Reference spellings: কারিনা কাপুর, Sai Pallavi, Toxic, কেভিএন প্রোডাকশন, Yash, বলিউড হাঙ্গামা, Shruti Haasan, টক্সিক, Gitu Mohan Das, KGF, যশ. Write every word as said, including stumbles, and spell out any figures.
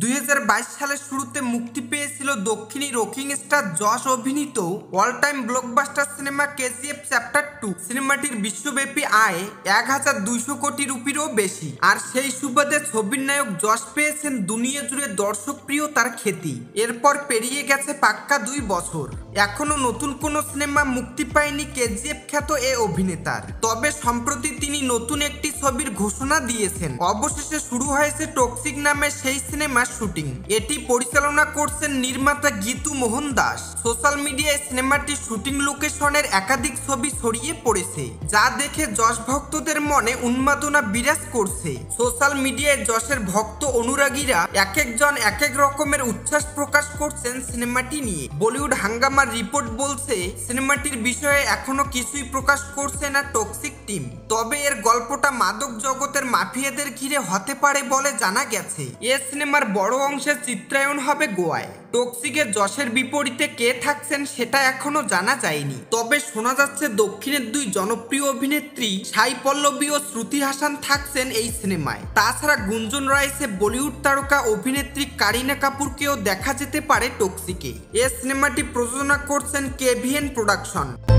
দুই হাজার বাইশ সালের শুরুতে মুক্তি পেয়েছিল দক্ষিণী রকিং স্টার যশ অভিনীত all time blockbuster cinema KGF chapter two. সিনেমাটির বিশ্বব্যাপী আয় এক হাজার দুইশো কোটি রুপিরও বেশি, আর সেই সুবাদে ছবির নায়ক যশ পেয়েছেন দুনিয়া জুড়ে দর্শকপ্রিয় তার খ্যাতি। এরপর পেরিয়ে গেছে পাক্কা দুই বছর, এখনো নতুন কোনো সিনেমা মুক্তি পায়নি কেজিএফ খ্যাত এ অভিনেতার। তবে সম্প্রতি তিনি নতুন একটি ছবির ঘোষণা দিয়েছেন। অবশেষে শুরু হয়েছে টক্সিক নামে সেই সিনেমা শুটিং। এটি পরিচালনা করছেন নির্মাতা গীতু মোহন দাস। সোশ্যাল মিডিয়ায় সিনেমাটির শুটিং লোকেশনের একাধিক ছবি ছড়িয়ে পড়েছে, যা দেখে যশ ভক্তদের মনে উন্মাদনা বিরাজ করছে। সোশ্যাল মিডিয়ায় যশের ভক্ত অনুরাগীরা এক একজন এক এক রকমের উচ্ছ্বাস প্রকাশ করছেন সিনেমাটি নিয়ে। বলিউড হাঙ্গামার রিপোর্ট বলছে সিনেমাটির বিষয়ে এখনো কিছুই প্রকাশ করছে না টক্সিক টিম, তবে এর গল্পটা মাদক জগতের মাফিয়াদের ঘিরে হতে পারে বলে জানা গেছে। এ সিনেমার বড় অংশের চিত্রায়ন হবে গোয়ায়। টক্সিকে যশের বিপরীতে কে থাকছেন সেটা এখনো জানা যায়নি, তবে শোনা যাচ্ছে দক্ষিণের দুই জনপ্রিয় অভিনেত্রী সাই পল্লবী ও শ্রুতি হাসান থাকছেন এই সিনেমায়। তাছাড়া গুঞ্জন রয়েছে বলিউড তারকা অভিনেত্রী কারিনা কাপুরকেও দেখা যেতে পারে টক্সিকে। এ সিনেমাটি প্রযোজনা করছেন কেভিএন প্রোডাকশন।